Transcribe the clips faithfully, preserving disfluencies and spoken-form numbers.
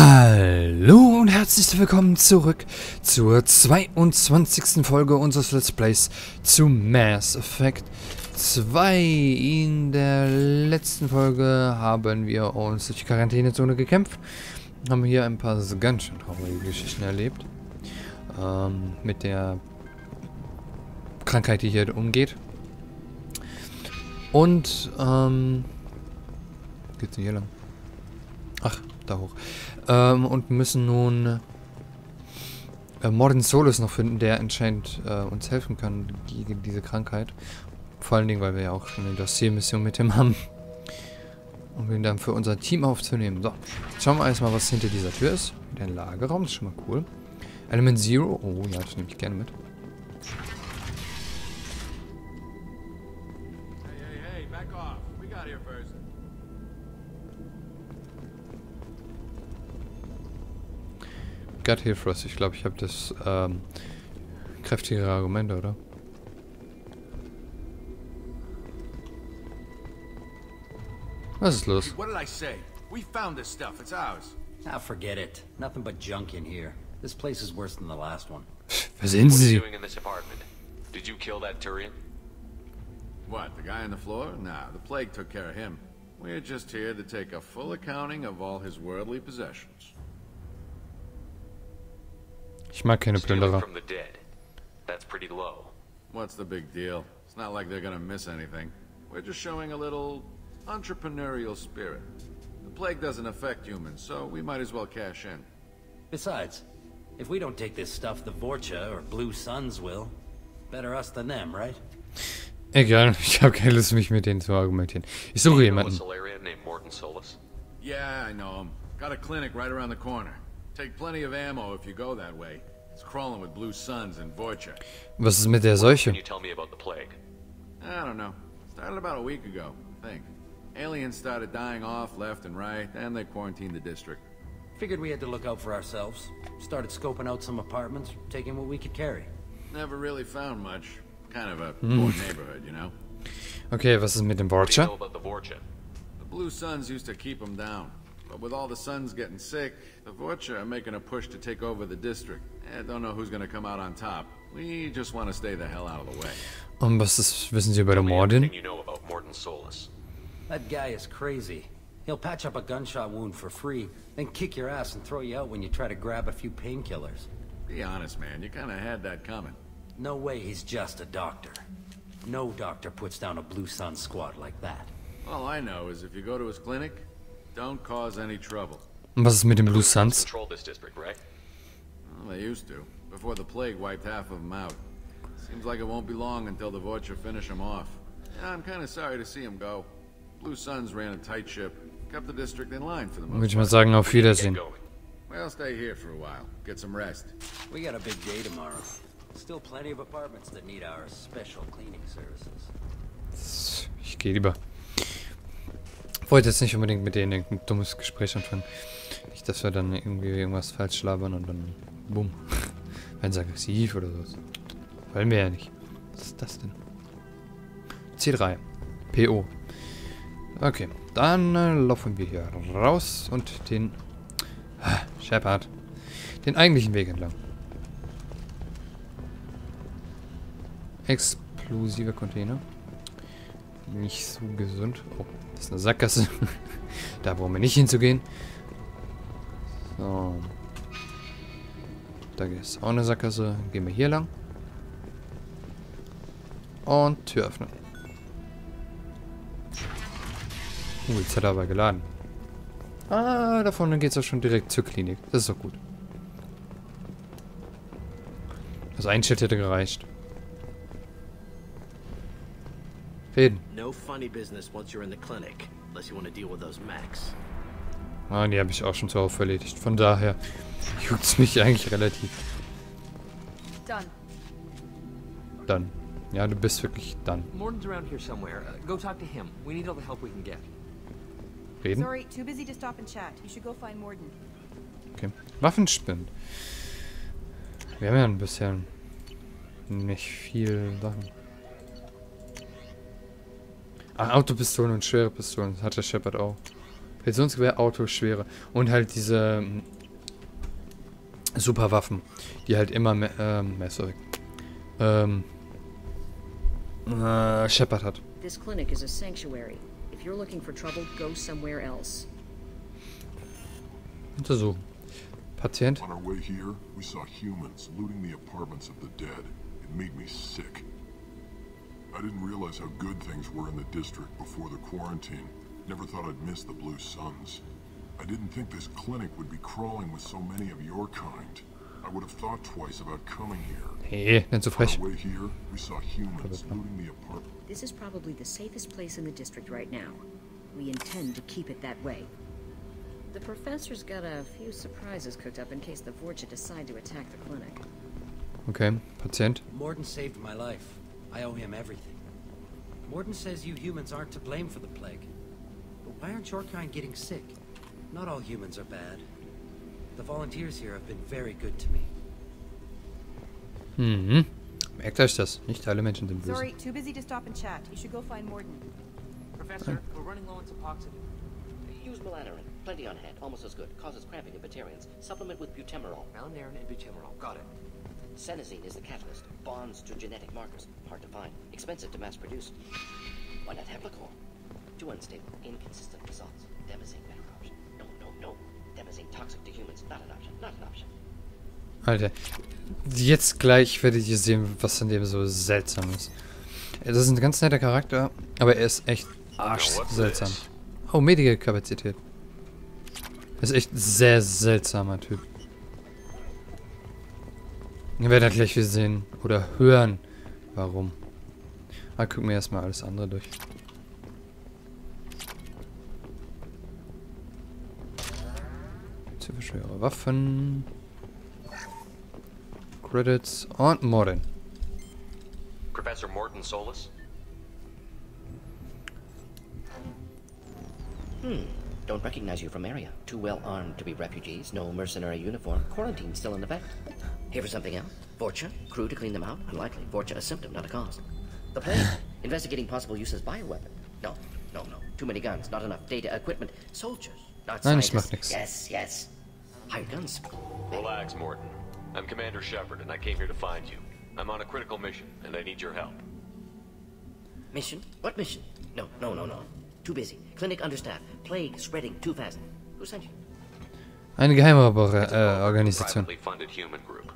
Hallo und herzlich willkommen zurück zur zweiundzwanzigsten Folge unseres Let's Plays zu Mass Effect zwei. In der letzten Folge haben wir uns durch die Quarantänezone gekämpft, haben hier ein paar ganz schön traurige Geschichten erlebt, ähm, mit der Krankheit, die hier umgeht. Und, ähm, geht's denn hier lang? Ach, da hoch. Ähm, und müssen nun äh, Mordin Solus noch finden, der anscheinend äh, uns helfen kann gegen diese Krankheit. Vor allen Dingen, weil wir ja auch schon eine Dossier-Mission mit ihm haben. Um ihn dann für unser Team aufzunehmen. So, jetzt schauen wir erstmal, was hinter dieser Tür ist. Wieder ein Lagerraum, das ist schon mal cool. Element Zero. Oh ja, das nehme ich gerne mit. Got here first. Ich glaube, ich habe das ähm, kräftigere Argument, oder? Was ist los? What did I say? We found this stuff. It's ours. Now forget it. Nothing but junk in here. This place is worse than the last one. Was sind Sie? What are you doing in this apartment? Did you kill that Turian? What? The guy on the floor? Nah, the plague took care of him. We're just here to take a full accounting of all his worldly possessions. Ich mag keine Plünderer. That's pretty low. What's the big deal? It's not like they're gonna miss anything. We're just showing a little entrepreneurial spirit. The plague doesn't affect humans, so we might as well cash in. Besides, if we don't take this stuff, the Vorcha or Blue Suns will. Better us than them, right? Egal, ich habe keine Lust, mich mit denen zu argumentieren. Ich suche jemanden. Salarian named Mordin Solus. Yeah, I know him. Got a clinic right around the corner. Take plenty of ammo if you go that way. It's crawling with Blue Suns and Vorcha. Was ist mit der Seuche? Can you tell me about the plague? I don't know. Started about a week ago, I think. Aliens started dying off left and right, and they quarantined the district. Figured we had to look out for ourselves. Started scoping out some apartments, taking what we could carry. Never really found much. Kind of a poor neighborhood, you know. Okay, was ist mit dem Vorcha? What do you know about the Vorcha? The Blue Suns used to keep them down. But with all the Suns getting sick, the Vorcha are making a push to take over the district. I don't know who's going to come out on top. We just want to stay the hell out of the way. Und was ist, wissen Sie über den Mordin? You know about Mordin Solus. That guy is crazy. He'll patch up a gunshot wound for free, then kick your ass and throw you out when you try to grab a few painkillers. Be honest, man. You kind of had that coming. No way he's just a doctor. No doctor puts down a Blue Sun squad like that. All I know is if you go to his clinic, don't cause any trouble. Was ist mit den Blue Suns? Well, they used to, before the plague wiped half of them out. Seems like it won't be long until the Vorcha finish them off. Yeah, I'm kind of sorry to see him go. Blue Suns ran a tight ship, kept the district in line for the most. Würde ich mal sagen, auf Wiedersehen. Well, stay here for a while, get some rest. We got a big day tomorrow. Still plenty of apartments that need our special cleaning services. Ich gehe lieber. Ich wollte jetzt nicht unbedingt mit denen ein dummes Gespräch anfangen. Nicht, dass wir dann irgendwie irgendwas falsch labern und dann bumm. Wenn es aggressiv oder sowas. Wollen wir ja nicht. Was ist das denn? C drei. P O. Okay, dann äh, laufen wir hier raus und den ah, Sheppard. Den eigentlichen Weg entlang. Explosive Container. Nicht so gesund. Oh, das ist eine Sackgasse. Da brauchen wir nicht hinzugehen. So. Da ist auch eine Sackgasse. Gehen wir hier lang. Und Tür öffnen. Uh, jetzt hat er aber geladen. Ah, da vorne geht es auch schon direkt zur Klinik. Das ist doch gut. Also ein Schild hätte gereicht. Reden. No funny business once you're in the clinic, unless you want to deal with those Macs. Ah, die habe ich auch schon zuhauf erledigt. Von daher juckt's mich eigentlich relativ. Done. Dann. Ja, du bist wirklich dann. Mordin's around here somewhere. Uh, go talk to him. We need all the help we can get. Reden. Sorry, too busy to stop and chat. You should go find Mordin. Okay. Waffenspind. Wir haben ja ein bisschen nicht viel Sachen. Ach, Autopistolen und schwere Pistolen. Das hat der Sheppard auch. Präzisionsgewehr, Autoschwere und halt diese ähm, Superwaffen, die halt immer mehr, ähm, mehr sorry, ähm, äh, Sheppard hat. This clinic is a sanctuary. If you're looking for trouble, go somewhere else. Untersuchen. Patient. On our way here, we saw humans looting the apartments of the dead. It made me sick. I didn't realize how good things were in the district before the quarantine. Never thought I'd miss the Blue Suns. I didn't think this clinic would be crawling with so many of your kind. I would have thought twice about coming here. Hey, not so fresh. On our way here, we saw humans looting the apartment. This is probably the safest place in the district right now. We intend to keep it that way. The professor's got a few surprises cooked up in case the Vorcha decide to attack the clinic. Okay, Patient. Mordin saved my life. I owe him everything. Mordin says you humans aren't to blame for the plague. But why aren't your kind getting sick? Not all humans are bad. The volunteers here have been very good to me. Mhm. Merkt euch das. Nicht alle Menschen sind böse. Sorry, too busy to stop and chat. You should go find Mordin. Professor, we're running low on toxin. Use Melanarin. Plenty on hand. Almost as good. Causes cramping in Batarians. Supplement with butemerol. Melanarin and butemerol. Got it. Senazine is the catalyst. Bonds to genetic markers. Hard to find. Expensive to mass produce. Why not HePliCor? Too unstable. Inconsistent results. Demazine better option. No, no, no. Demazine toxic to humans. Not an option. Not an option. Alter. Jetzt gleich werdet ihr sehen, was in dem so seltsam ist. Das ist ein ganz netter Charakter, aber er ist echt arschseltsam. Oh, Medikapazität. Ist echt ein sehr seltsamer Typ. Ihr werdet gleich wieder sehen oder hören, warum. Ah, gucken wir erstmal alles andere durch. Zu schwere Waffen. Credits und Mordin. Professor Mordin Solus. Hmm. Don't recognize you from area. Too well armed to be refugees. No mercenary uniform. Quarantine still in effect. Here for something else. Vorcha. Crew to clean them out. Unlikely. Vorcha a symptom, not a cause. The plague. Investigating possible use as bioweapon. No. No, no. Too many guns. Not enough data. Equipment. Soldiers. Not scientists. Yes, yes. Hired guns. Relax, Mordin. I'm Commander Sheppard, and I came here to find you. I'm on a critical mission, and I need your help. Mission? What mission? No, no, no, no. Too busy. Clinic understaffed. Plague spreading too fast. Who sent you? Eine geheime äh, Organisation. Privately funded human group.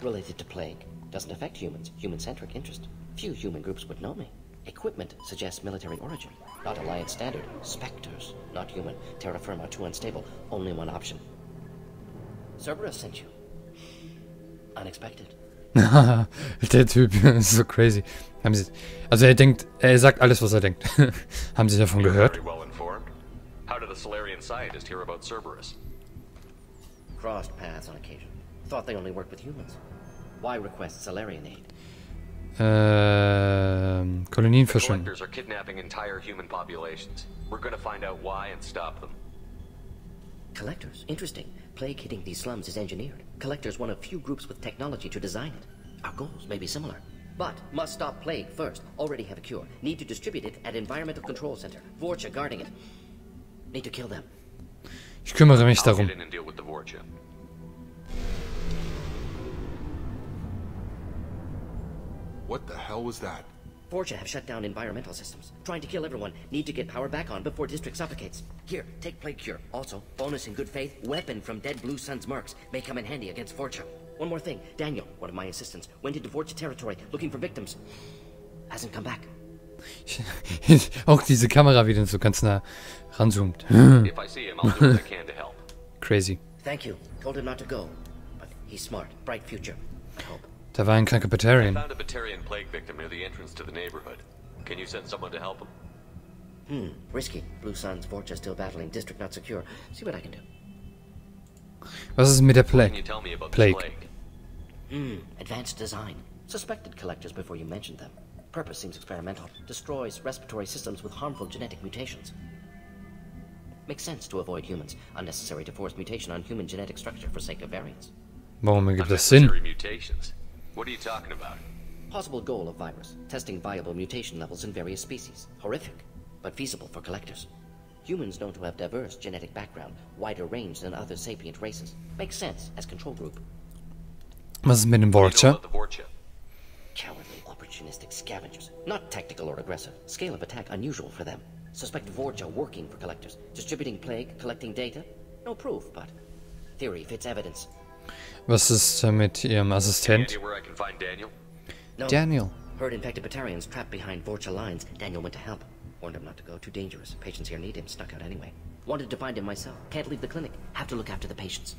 Related to plague. Doesn't affect humans. Human-centric interest. Few human groups would know me. Equipment suggests military origin. Not alliance standard. Spectres. Not human. Terra Firma too unstable. Only one option. Cerberus sent you. Unexpected. Der Typ ist so crazy. Haben Sie, also er denkt, er sagt alles, was er denkt. Haben Sie davon gehört? How did the Salarian scientist hear about Cerberus? Crossed paths on occasion. Thought they only worked with humans. Why request Salarian aid? Ähm, Kolonien verschwinden. Collectors are kidnapping entire human populations. We're going to find out why and stop them. Collectors, interesting. Plague hitting these slums is engineered. Collectors one of few groups with technology to design it. Our goals may be similar, but must stop plague first. Already have a cure. Need to distribute it at environmental control center. Vorcha guarding it. Need to kill them. Ich kümmere mich darum. What the hell was that? Vorcha have shut down environmental systems. Trying to kill everyone. Need to get power back on before district suffocates. Here, take plague cure. Also, bonus in good faith, weapon from dead Blue Sun's marks. May come in handy against Vorcha. One more thing. Daniel, one of my assistants, went into Vorcha territory, looking for victims. Hasn't come back. Auch diese Kamera wieder so ganz nah ranzoomt. If I see him, I'll do what I can to help. Crazy. Thank you. Told him not to go. But he's smart. Bright future. I hope. Da war ein kranker Batarian. I found a Batarian plague victim near the entrance to the neighborhood. Can you send someone to help him? Hmm, risky. Blue Suns, Vorcha still battling, district not secure. See what I can do. Was ist mit der Plague? Plague. Hmm, advanced design. Suspected collectors before you mentioned them. Purpose seems experimental. Destroys respiratory systems with harmful genetic mutations. Makes sense to avoid humans. Unnecessary to force mutation on human genetic structure for sake of variants. Warum ergibt das Sinn? Mutations. What are you talking about? Possible goal of virus. Testing viable mutation levels in various species. Horrific, but feasible for collectors. Humans known to have diverse genetic background, wider range than other sapient races. Makes sense as control group. Was ist mit dem Vorcha? Cowardly, opportunistic scavengers. Not tactical or aggressive. Scale of attack unusual for them. Suspect Vorcha working for Collectors. Distributing plague, collecting data. No proof, but theory fits evidence. Was ist mit ihrem Assistent? Daniel? No. Daniel. Heard infected Batarians trapped behind Vorcha lines. Daniel went to help. Warned him not to go, too dangerous. Patients here need him, snuck out anyway. Wanted to find him myself. Can't leave the clinic. Have to look after the patients.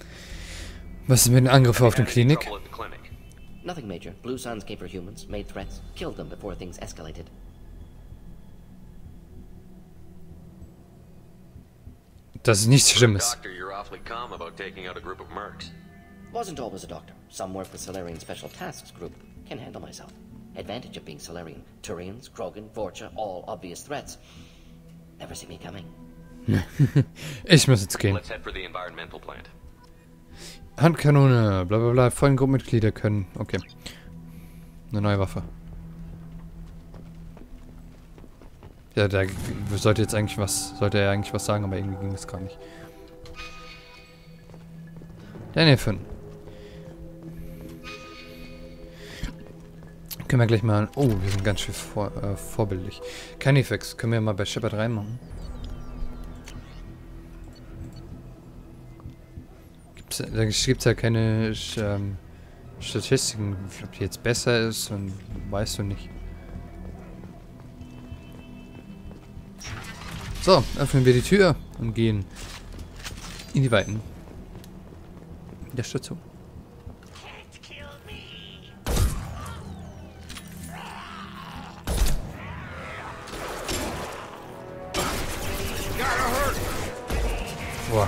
Was ist mit den Angriffen auf den Klinik? Nothing major. Blue Suns came for humans, made threats, killed them before things escalated. Das ist nichts Schlimmes. Doctor, you're awfully calm about taking out a group of mercs. Wasn't always a doctor. Some work with Salarian special tasks group. Can handle myself. Advantage of being Salarian. Turians, Krogan, Vorcha, all obvious threats. Never see me coming. Ich muss jetzt gehen. Let's head for the environmental plant. Handkanone, bla bla bla, vollen Gruppenmitglieder können. Okay. Eine neue Waffe. Ja, da sollte jetzt eigentlich was. Sollte er eigentlich was sagen, aber irgendwie ging das gar nicht. Daniel Finn. Können wir gleich mal... Oh, wir sind ganz schön vor, äh, vorbildlich. Canifex, können wir mal bei Sheppard reinmachen. Gibt's, da gibt es ja keine ähm, Statistiken, ob die jetzt besser ist und weißt du nicht. So, öffnen wir die Tür und gehen in die Weiten der Station. Boah.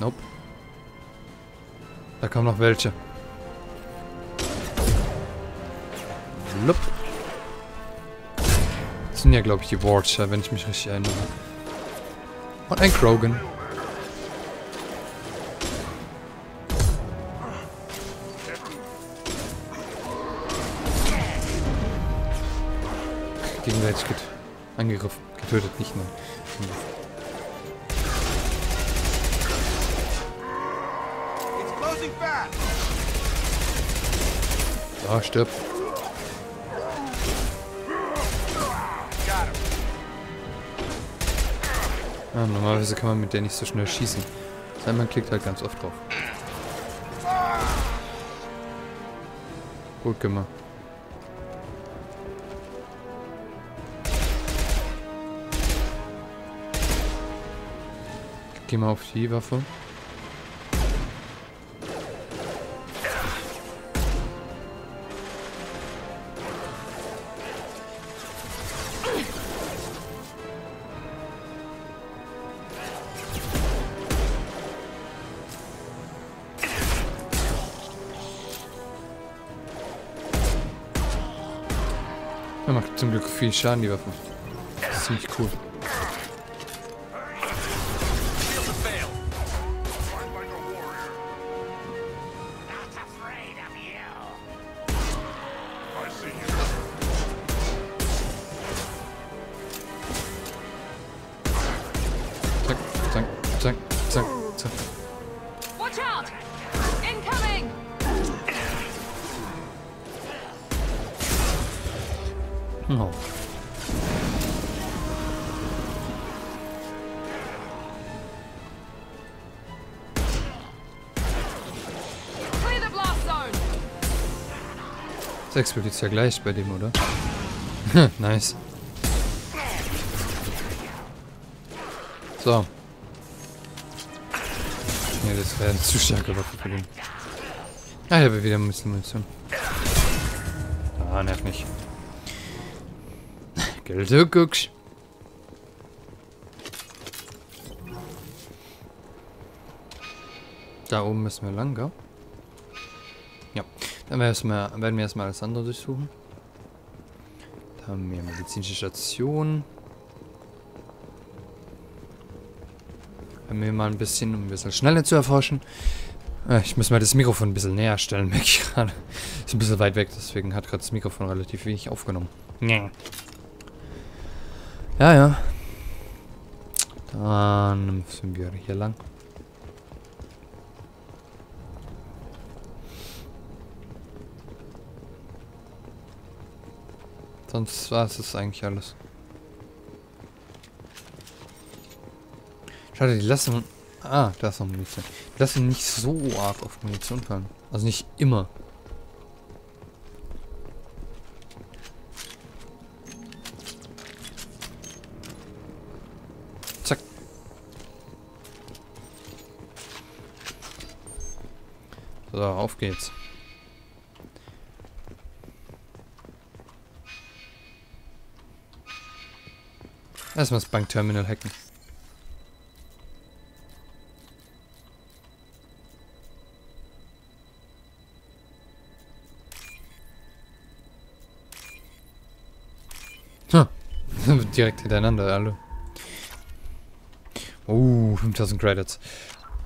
Nope. Da kommen noch welche. Lup. Das sind ja, glaube ich, die Vultures, wenn ich mich richtig erinnere. Und ein Krogan. Gegenwärtig get angegriffen, getötet, nicht nur. Ah, stirb. Ah, normalerweise kann man mit der nicht so schnell schießen. Sondern man klickt halt ganz oft drauf. Gut gemacht. Geh mal auf die Waffe. Er macht zum Glück viel Schaden, die Waffe. Das ist ziemlich cool. Explodiert es ja gleich bei dem, oder? Nice. So. Ne, das wäre eine zu starke Waffe für den. Ah, ich habe wieder ein bisschen Munition. Ah, nervt mich. Gelde guckst. Da oben müssen wir lang, gell? Ja. Dann werden wir erstmal alles andere durchsuchen. Da haben wir medizinische Station. bei mir mal ein bisschen, um ein bisschen schneller zu erforschen. Äh, ich muss mal das Mikrofon ein bisschen näher stellen, merke ich gerade. Ist ein bisschen weit weg, deswegen hat gerade das Mikrofon relativ wenig aufgenommen. Ja, ja. Dann müssen wir hier lang. Sonst war es eigentlich alles. Schade, die lassen... Ah, da ist noch Munition. Die lassen nicht so arg auf Munition fallen. Also nicht immer. Zack. So, auf geht's. Erstmal das Bankterminal hacken. Ha! Direkt hintereinander, alle. Oh, fünftausend Credits.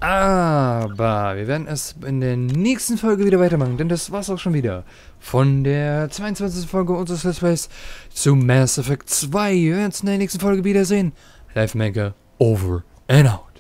Aber wir werden es in der nächsten Folge wieder weitermachen, denn das war's auch schon wieder von der zweiundzwanzigsten Folge unseres Let's Plays zu Mass Effect zwei. Wir werden es in der nächten Folge wiedersehen. L one F e Maker, over and out.